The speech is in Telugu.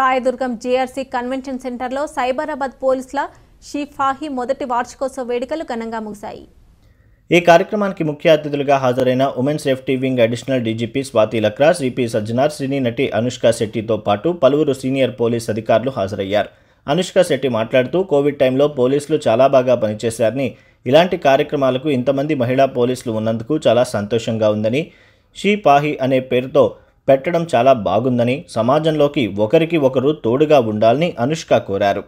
రాయదుర్గం జేఆర్సీ కన్వెన్షన్ సెంటర్లో సైబరాబాద్ పోలీసుల షిఫాహి మొదటి వార్షికోత్సవ వేడుకలు ఘనంగా ముగిశాయి। ఈ కార్యక్రమానికి ముఖ్య అతిథులుగా హాజరైన women safety wing additional DGP Swathi Lakra, CP Sajjanar, సినీ నటి అనుష్క శెట్టితో పాటు పలువురు సీనియర్ పోలీస్ అధికారులు హాజరయ్యారు। అనుష్క శెట్టి మాట్లాడుతూ, కోవిడ్ టైంలో పోలీసులు చాలా బాగా పనిచేశారని, ఇలాంటి కార్యక్రమాలకు ఇంతమంది మహిళా పోలీసులు ఉన్నందుకు చాలా సంతోషంగా ఉందని, షిఫాహి అనే పేరుతో పెట్టడం చాలా బాగుందని, సమాజంలోకి ఒకరికి ఒకరు తోడుగా ఉండాలని అనుష్క కోరారు।